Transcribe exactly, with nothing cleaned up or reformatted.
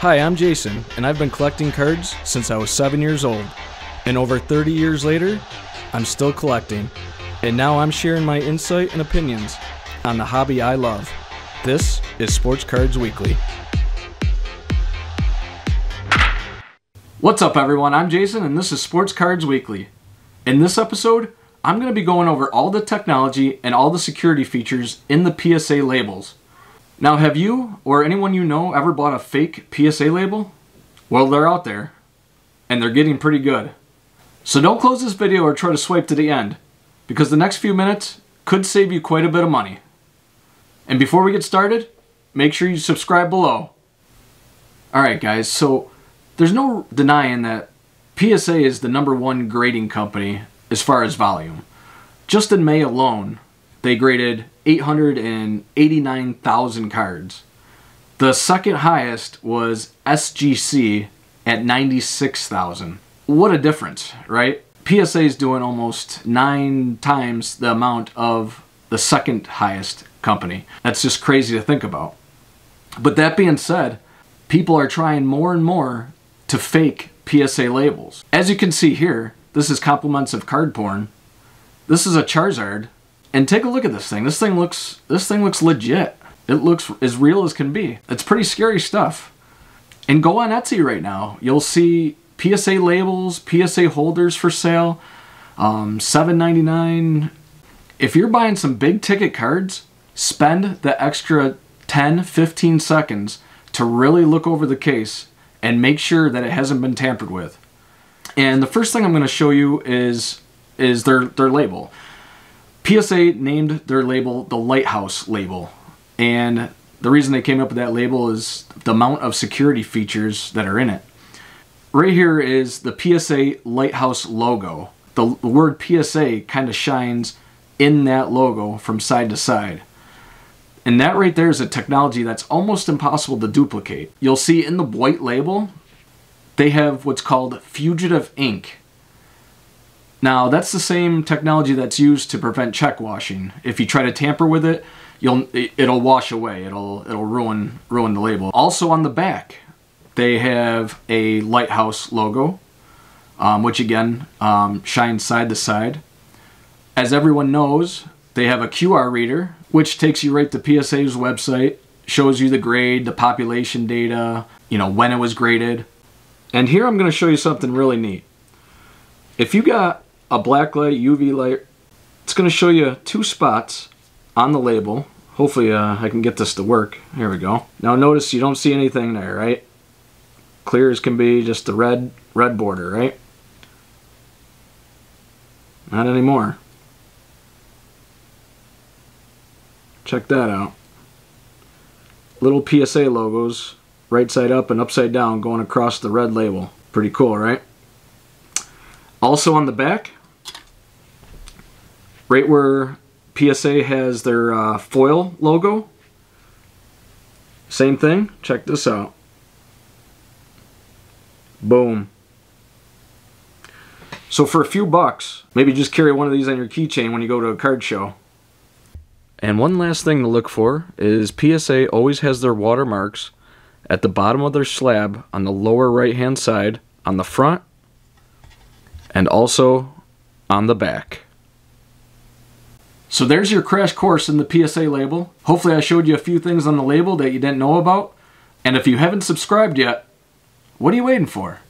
Hi, I'm Jason, and I've been collecting cards since I was seven years old. And over thirty years later, I'm still collecting. And now I'm sharing my insight and opinions on the hobby I love. This is Sports Cards Weekly. What's up everyone, I'm Jason and this is Sports Cards Weekly. In this episode, I'm going to be going over all the technology and all the security features in the P S A labels. Now, have you or anyone you know ever bought a fake P S A label? Well, they're out there, and they're getting pretty good. So don't close this video or try to swipe to the end, because the next few minutes could save you quite a bit of money. And before we get started, make sure you subscribe below. Alright guys, so there's no denying that P S A is the number one grading company as far as volume. Just in May alone, they graded eight hundred eighty-nine thousand cards. The second highest was S G C at ninety-six thousand. What a difference, right? P S A is doing almost nine times the amount of the second highest company. That's just crazy to think about. But that being said, people are trying more and more to fake P S A labels. As you can see here, this is compliments of card porn. This is a Charizard. And take a look at this thing. This thing looks this thing looks legit. It looks as real as can be. It's pretty scary stuff. And go on Etsy right now. You'll see P S A labels, P S A holders for sale, um, seven ninety-nine. If you're buying some big ticket cards, spend the extra ten, fifteen seconds to really look over the case and make sure that it hasn't been tampered with. And the first thing I'm going to show you is is their their label. P S A named their label the Lighthouse label, and the reason they came up with that label is the amount of security features that are in it. Right here is the P S A Lighthouse logo. The, the word P S A kind of shines in that logo from side to side. And that right there is a technology that's almost impossible to duplicate. You'll see in the white label, they have what's called Fugitive Ink. Now, that's the same technology that's used to prevent check washing. If you try to tamper with it, you'll it'll wash away. It'll it'll ruin ruin the label. Also on the back, they have a Lighthouse logo, um, which again um, shines side to side. As everyone knows, they have a Q R reader, which takes you right to P S A's website, shows you the grade, the population data, you know, when it was graded. And here I'm going to show you something really neat. If you got a black light, U V light, it's going to show you two spots on the label. Hopefully uh, I can get this to work. Here we go. Now notice you don't see anything there, right? Clear as can be, just the red red border, right? Not anymore. Check that out. Little P S A logos, right side up and upside down going across the red label. Pretty cool, right? Also on the back, right where P S A has their uh, foil logo, same thing, check this out. Boom. So for a few bucks, maybe just carry one of these on your keychain when you go to a card show. And one last thing to look for is P S A always has their watermarks at the bottom of their slab on the lower right hand side, on the front, and also on the back. So there's your crash course in the P S A label. Hopefully I showed you a few things on the label that you didn't know about. And if you haven't subscribed yet, what are you waiting for?